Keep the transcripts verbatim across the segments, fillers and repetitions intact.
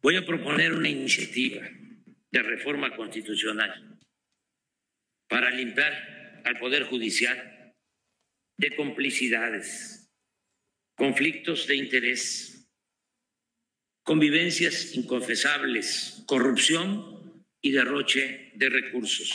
Voy a proponer una iniciativa de reforma constitucional para limpiar al Poder Judicial de complicidades, conflictos de interés, convivencias inconfesables, corrupción y derroche de recursos.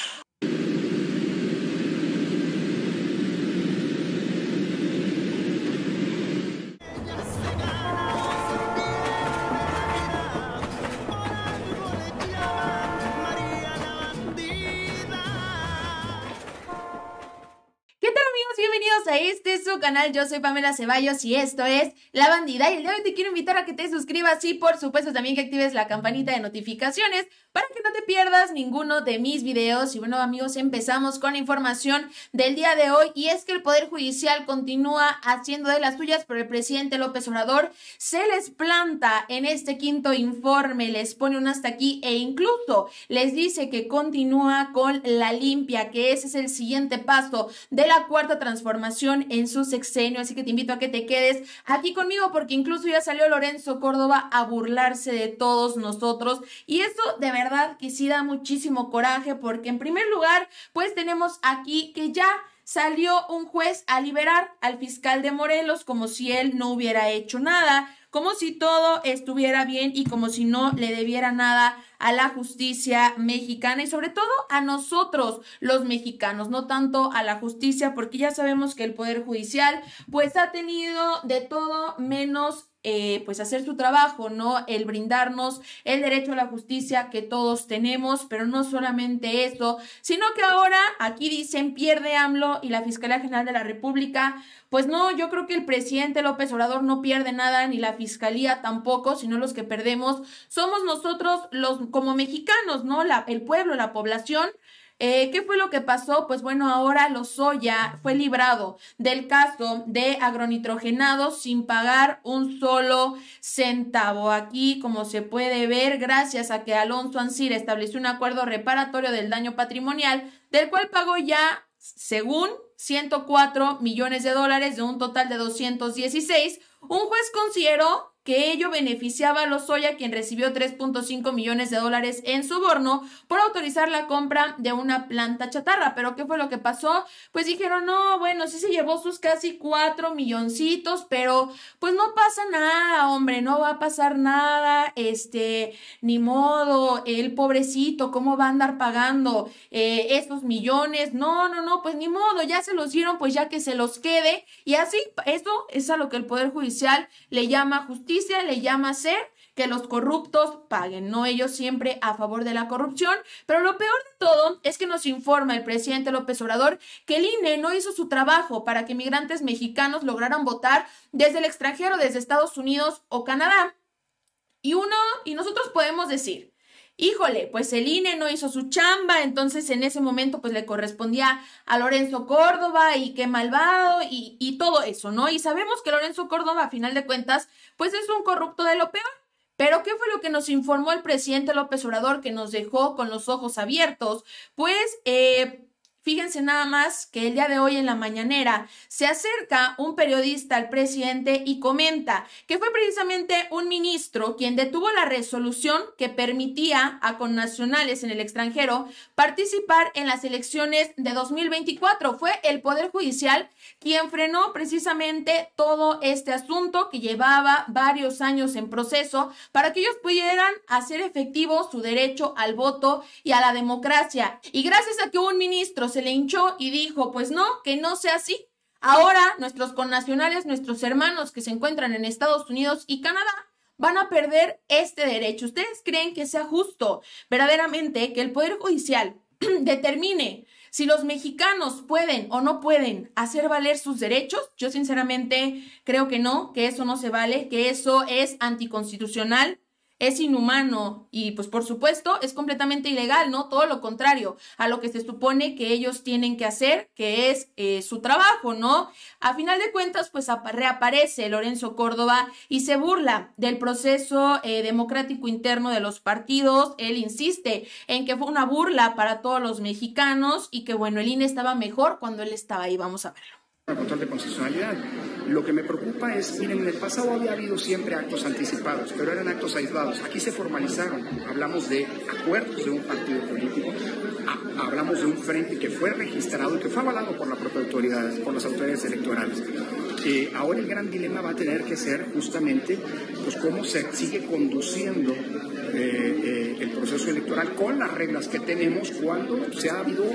Este es su canal, yo soy Pamela Ceballos y esto es La Bandida, y el día de hoy te quiero invitar a que te suscribas y por supuesto también que actives la campanita de notificaciones para que no te pierdas ninguno de mis videos. Y bueno amigos, empezamos con la información del día de hoy, y es que el Poder Judicial continúa haciendo de las suyas, pero el presidente López Obrador se les planta en este quinto informe, les pone un hasta aquí e incluso les dice que continúa con la limpia, que ese es el siguiente paso de la Cuarta Transformación en su sexenio. Así que te invito a que te quedes aquí conmigo, porque incluso ya salió Lorenzo Córdoba a burlarse de todos nosotros, y esto de verdad que sí da muchísimo coraje, porque en primer lugar pues tenemos aquí que ya salió un juez a liberar al fiscal de Morelos como si él no hubiera hecho nada, como si todo estuviera bien y como si no le debiera nada a la justicia mexicana, y sobre todo a nosotros los mexicanos, no tanto a la justicia, porque ya sabemos que el Poder Judicial pues ha tenido de todo menos eh, pues hacer su trabajo, ¿no? El brindarnos el derecho a la justicia que todos tenemos. Pero no solamente eso, sino que ahora aquí dicen pierde AMLO y la Fiscalía General de la República. Pues no, yo creo que el presidente López Obrador no pierde nada, ni la Fiscalía tampoco, sino los que perdemos somos nosotros los como mexicanos, ¿no? La, el pueblo, la población. Eh, ¿Qué fue lo que pasó? Pues bueno, ahora Lozoya fue librado del caso de agronitrogenado sin pagar un solo centavo. Aquí, como se puede ver, gracias a que Alonso Ancira estableció un acuerdo reparatorio del daño patrimonial, del cual pagó ya, según, ciento cuatro millones de dólares de un total de doscientos dieciséis, un juez consideró que ello beneficiaba a Lozoya, quien recibió tres punto cinco millones de dólares en soborno por autorizar la compra de una planta chatarra. ¿Pero qué fue lo que pasó? Pues dijeron, no, bueno, sí se llevó sus casi cuatro milloncitos, pero pues no pasa nada, hombre, no va a pasar nada, este, ni modo, el pobrecito, ¿cómo va a andar pagando eh, estos millones? No, no, no, pues ni modo, ya se los dieron, pues ya que se los quede. Y así, esto es a lo que el Poder Judicial le llama justicia. Le llama ser que los corruptos paguen, no, ellos siempre a favor de la corrupción. Pero lo peor de todo es que nos informa el presidente López Obrador que el I N E no hizo su trabajo para que migrantes mexicanos lograran votar desde el extranjero, desde Estados Unidos o Canadá. Y uno, y nosotros podemos decir, híjole, pues el I N E no hizo su chamba, entonces en ese momento pues le correspondía a Lorenzo Córdoba y qué malvado y, y todo eso, ¿no? Y sabemos que Lorenzo Córdoba, a final de cuentas, pues es un corrupto de lo peor. Pero ¿qué fue lo que nos informó el presidente López Obrador, que nos dejó con los ojos abiertos? Pues eh, fíjense nada más que el día de hoy en la mañanera se acerca un periodista al presidente y comenta que fue precisamente un ministro quien detuvo la resolución que permitía a connacionales en el extranjero participar en las elecciones de dos mil veinticuatro. Fue el Poder Judicial quien frenó precisamente todo este asunto que llevaba varios años en proceso para que ellos pudieran hacer efectivo su derecho al voto y a la democracia. Y gracias a que un ministro se le hinchó y dijo, pues no, que no sea así, ahora nuestros connacionales, nuestros hermanos que se encuentran en Estados Unidos y Canadá, van a perder este derecho. ¿Ustedes creen que sea justo verdaderamente que el Poder Judicial determine si los mexicanos pueden o no pueden hacer valer sus derechos? Yo sinceramente creo que no, que eso no se vale, que eso es anticonstitucional, es inhumano y pues por supuesto es completamente ilegal, ¿no? Todo lo contrario a lo que se supone que ellos tienen que hacer, que es eh, su trabajo, ¿no? A final de cuentas pues reaparece Lorenzo Córdoba y se burla del proceso eh, democrático interno de los partidos. Él insiste en que fue una burla para todos los mexicanos y que bueno, el I N E estaba mejor cuando él estaba ahí. Vamos a verlo. El control de constitucionalidad. Lo que me preocupa es, miren, en el pasado había habido siempre actos anticipados, pero eran actos aislados. Aquí se formalizaron. Hablamos de acuerdos de un partido político, a, hablamos de un frente que fue registrado y que fue avalado por la propia autoridad, por las autoridades electorales. Eh, ahora el gran dilema va a tener que ser justamente pues, cómo se sigue conduciendo eh, eh, el proceso electoral con las reglas que tenemos cuando se ha habido,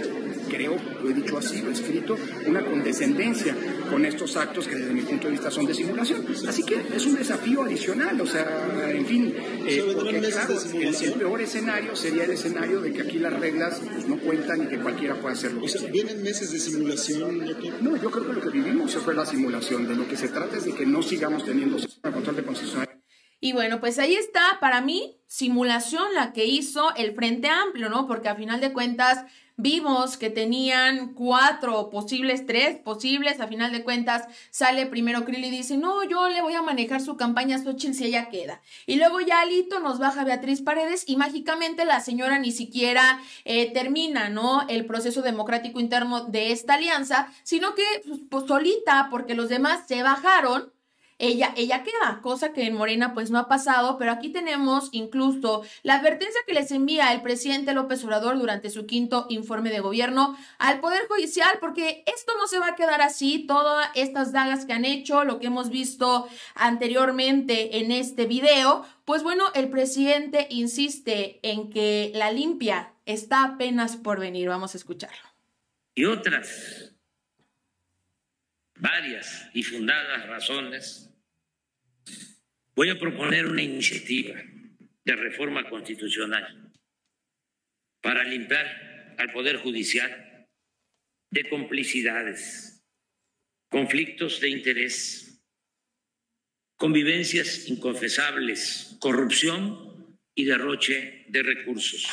creo, lo he dicho así, lo he escrito, una condescendencia con estos actos que desde mi punto de vista son de simulación. Así que es un desafío adicional, o sea, en fin, eh, porque, claro, el, el peor escenario sería el escenario de que aquí las reglas pues, no cuentan y que cualquiera puede hacerlo. O sea, ¿vienen meses de simulación? No, yo creo que lo que vivimos fue la simulación, de lo que se trata es de que no sigamos teniendo control de constitucionalidad. Y bueno, pues ahí está, para mí, simulación la que hizo el Frente Amplio, ¿no? Porque a final de cuentas vimos que tenían cuatro posibles, tres posibles. A final de cuentas sale primero Kril y dice, no, yo le voy a manejar su campaña a Xochitl si ella queda. Y luego ya Alito nos baja Beatriz Paredes y mágicamente la señora ni siquiera eh, termina, ¿no? El proceso democrático interno de esta alianza, sino que pues, solita, porque los demás se bajaron. Ella, ella queda, cosa que en Morena pues no ha pasado, pero aquí tenemos incluso la advertencia que les envía el presidente López Obrador durante su quinto informe de gobierno al Poder Judicial, porque esto no se va a quedar así, todas estas dagas que han hecho, lo que hemos visto anteriormente en este video, pues bueno, el presidente insiste en que la limpia está apenas por venir, vamos a escucharlo. Y otras varias y fundadas razones. Voy a proponer una iniciativa de reforma constitucional para limpiar al Poder Judicial de complicidades, conflictos de interés, convivencias inconfesables, corrupción y derroche de recursos.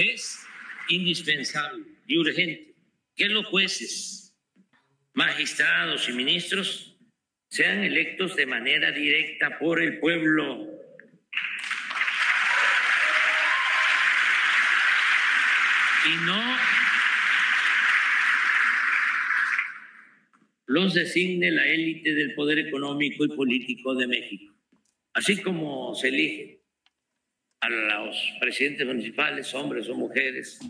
Es indispensable y urgente que los jueces, magistrados y ministros sean electos de manera directa por el pueblo. Y no los designe la élite del poder económico y político de México. Así como se elige a los presidentes municipales, hombres o mujeres,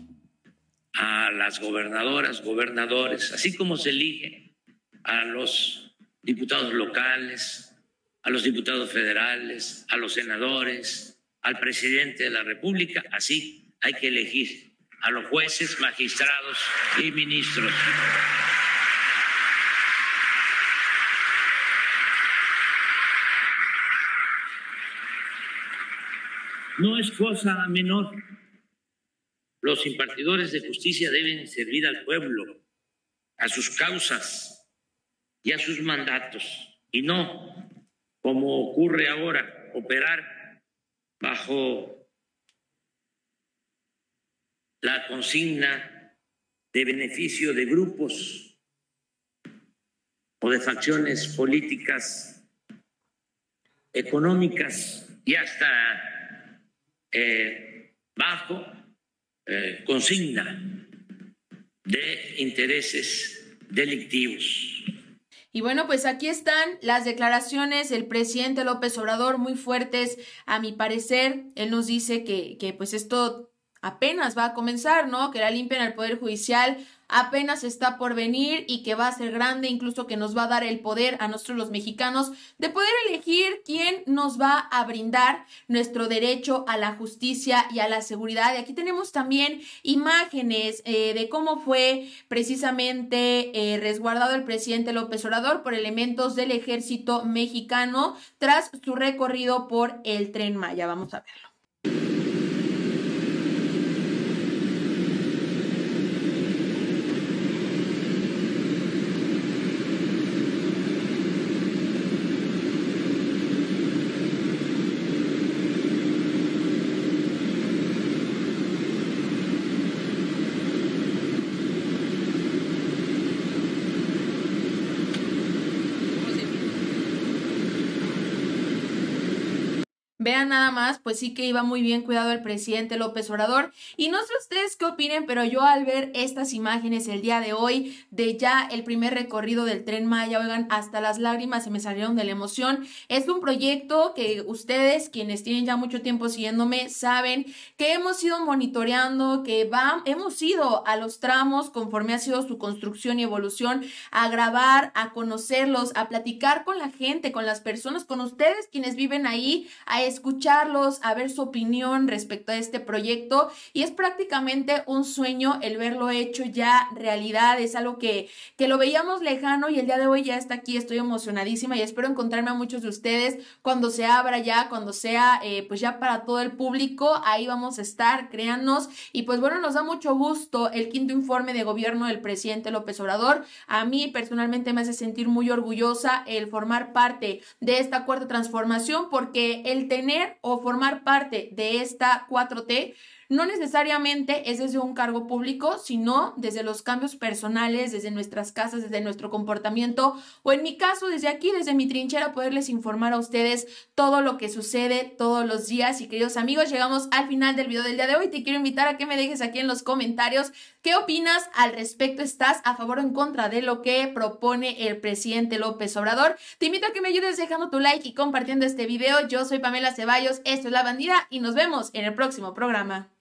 a las gobernadoras, gobernadores, así como se elige a los diputados locales, a los diputados federales, a los senadores, al presidente de la República, así hay que elegir a los jueces, magistrados y ministros. No es cosa menor. Los impartidores de justicia deben servir al pueblo, a sus causas y a sus mandatos, y no, como ocurre ahora, operar bajo la consigna de beneficio de grupos o de facciones políticas, económicas y hasta Eh, bajo eh, consigna de intereses delictivos. Y bueno, pues aquí están las declaraciones del presidente López Obrador, muy fuertes a mi parecer. Él nos dice que, que pues esto apenas va a comenzar, ¿no? Que la limpian al Poder Judicial apenas está por venir y que va a ser grande, incluso que nos va a dar el poder a nosotros los mexicanos de poder elegir quién nos va a brindar nuestro derecho a la justicia y a la seguridad. Y aquí tenemos también imágenes eh, de cómo fue precisamente eh, resguardado el presidente López Obrador por elementos del ejército mexicano tras su recorrido por el Tren Maya. Vamos a verlo. Vean nada más, pues sí que iba muy bien cuidado el presidente López Obrador. Y no sé ustedes qué opinen, pero yo al ver estas imágenes el día de hoy de ya el primer recorrido del Tren Maya, oigan, hasta las lágrimas se me salieron de la emoción. Es un proyecto que ustedes, quienes tienen ya mucho tiempo siguiéndome, saben que hemos ido monitoreando, que va, hemos ido a los tramos conforme ha sido su construcción y evolución, a grabar, a conocerlos, a platicar con la gente, con las personas, con ustedes quienes viven ahí, a escucharlos, a ver su opinión respecto a este proyecto, y es prácticamente un sueño el verlo hecho ya realidad. Es algo que, que lo veíamos lejano y el día de hoy ya está aquí. Estoy emocionadísima y espero encontrarme a muchos de ustedes cuando se abra ya, cuando sea eh, pues ya para todo el público. Ahí vamos a estar, créanos. Y pues bueno, nos da mucho gusto el quinto informe de gobierno del presidente López Obrador. A mí personalmente me hace sentir muy orgullosa el formar parte de esta Cuarta Transformación, porque el tema tener o formar parte de esta cuatro T no necesariamente es desde un cargo público, sino desde los cambios personales, desde nuestras casas, desde nuestro comportamiento, o en mi caso, desde aquí, desde mi trinchera, poderles informar a ustedes todo lo que sucede todos los días. Y queridos amigos, llegamos al final del video del día de hoy. Te quiero invitar a que me dejes aquí en los comentarios qué opinas al respecto. ¿Estás a favor o en contra de lo que propone el presidente López Obrador? Te invito a que me ayudes dejando tu like y compartiendo este video. Yo soy Pamela Ceballos, esto es La Bandida y nos vemos en el próximo programa.